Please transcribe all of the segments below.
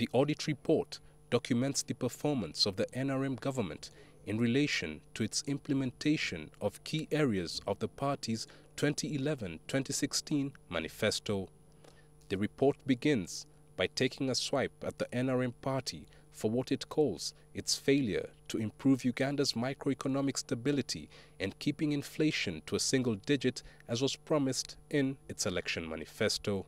The audit report documents the performance of the NRM government in relation to its implementation of key areas of the party's 2011-2016 manifesto. The report begins by taking a swipe at the NRM party for what it calls its failure to improve Uganda's microeconomic stability and keeping inflation to a single digit as was promised in its election manifesto.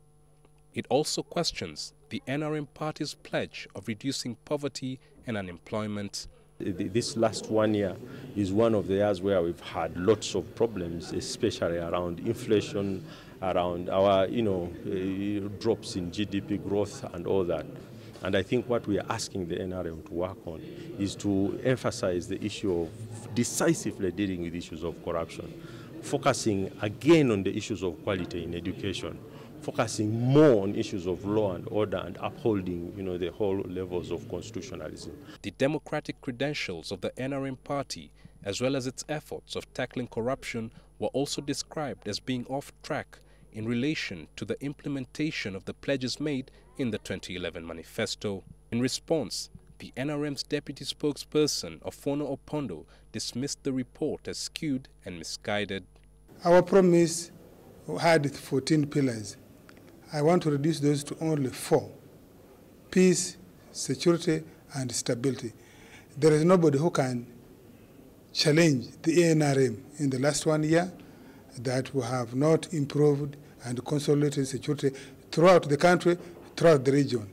It also questions the NRM party's pledge of reducing poverty and unemployment. This last 1 year is one of the years where we've had lots of problems, especially around inflation, around our, drops in GDP growth and all that. And I think what we are asking the NRM to work on is to emphasize the issue of decisively dealing with issues of corruption, focusing again on the issues of quality in education, focusing more on issues of law and order and upholding, the whole levels of constitutionalism. The democratic credentials of the NRM party, as well as its efforts of tackling corruption, were also described as being off track in relation to the implementation of the pledges made in the 2011 manifesto. In response, the NRM's deputy spokesperson, Ofwono Opondo, dismissed the report as skewed and misguided. Our promise had 14 pillars. I want to reduce those to only 4: peace, security, and stability. There is nobody who can challenge the ANRM in the last 1 year that we have not improved and consolidated security throughout the country, throughout the region.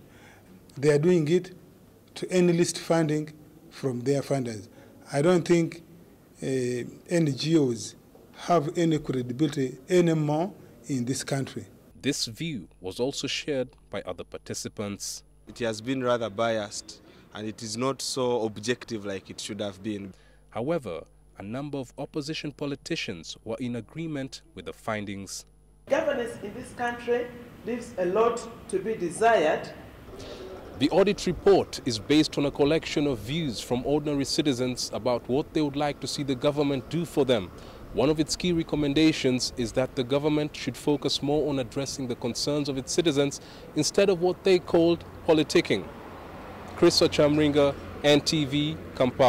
They are doing it to enlist funding from their funders. I don't think NGOs have any credibility anymore in this country. This view was also shared by other participants. It has been rather biased and it is not so objective like it should have been. However, a number of opposition politicians were in agreement with the findings. Governance in this country leaves a lot to be desired. The audit report is based on a collection of views from ordinary citizens about what they would like to see the government do for them. One of its key recommendations is that the government should focus more on addressing the concerns of its citizens instead of what they called politicking. Chris Ochamringa, NTV, Kampala.